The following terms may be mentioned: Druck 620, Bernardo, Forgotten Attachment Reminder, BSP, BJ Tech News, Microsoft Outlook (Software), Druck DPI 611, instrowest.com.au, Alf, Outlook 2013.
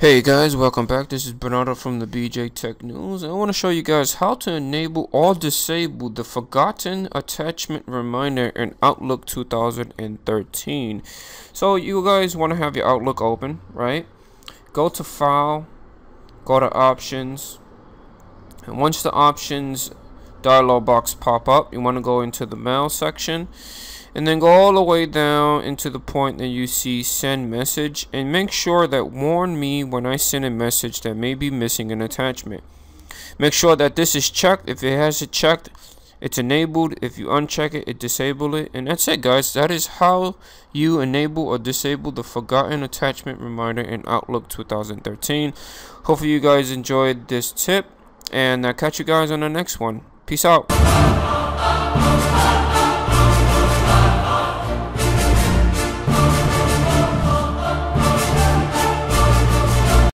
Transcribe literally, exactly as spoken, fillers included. Hey guys, welcome back. This is Bernardo from the B J Tech News. I want to show you guys how to enable or disable the forgotten attachment reminder in Outlook two thousand thirteen. So you guys want to have your Outlook open, right? Go to File, go to Options, and once the Options dialog box pop up, you want to go into the Mail section and then go all the way down into the point that you see Send Message, and make sure that Warn Me when I send a message that may be missing an attachment. Make sure that this is checked. If it has it checked, it's enabled. If you uncheck it, it disable it. And that's it, guys. That is how you enable or disable the forgotten attachment reminder in Outlook two thousand thirteen. Hopefully you guys enjoyed this tip, and I'll catch you guys on the next one. Peace out.